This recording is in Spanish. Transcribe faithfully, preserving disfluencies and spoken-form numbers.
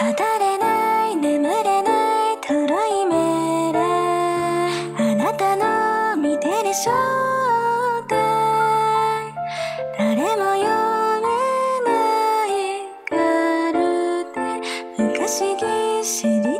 She